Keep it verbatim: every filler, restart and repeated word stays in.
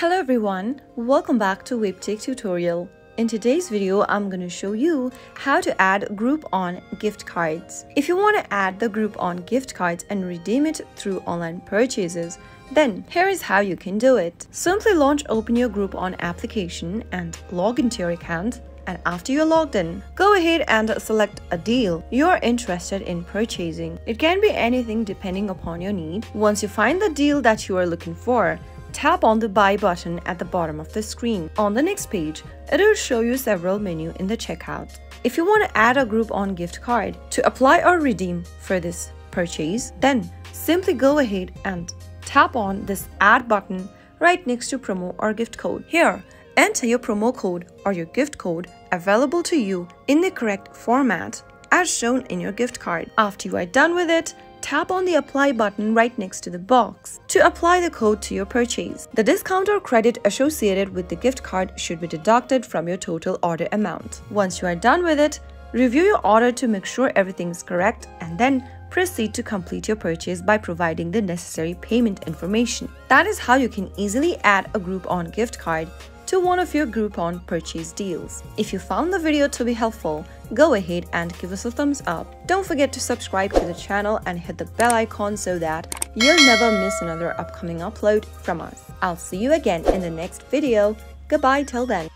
Hello everyone, welcome back to Webtech Tutorial. In today's video, I'm going to show you how to add Groupon gift cards. If you want to add the Groupon gift cards and redeem it through online purchases, then here is how you can do it. Simply launch open your Groupon application and log into your account. And after you're logged in, go ahead and select a deal you're interested in purchasing. It can be anything depending upon your need. Once you find the deal that you are looking for, tap on the Buy button at the bottom of the screen. On the next page, it'll show you several menus in the checkout. If you want to add a Groupon gift card to apply or redeem for this purchase, then simply go ahead and tap on this Add button right next to promo or gift code. Here, enter your promo code or your gift code available to you in the correct format as shown in your gift card. After you are done with it, tap on the Apply button right next to the box to apply the code to your purchase. The discount or credit associated with the gift card should be deducted from your total order amount. Once you are done with it, review your order to make sure everything is correct and then proceed to complete your purchase by providing the necessary payment information. That is how you can easily add a Groupon gift card to one of your Groupon purchase deals. If you found the video to be helpful, go ahead and give us a thumbs up. Don't forget to subscribe to the channel and hit the bell icon so that you'll never miss another upcoming upload from us. I'll see you again in the next video. Goodbye till then.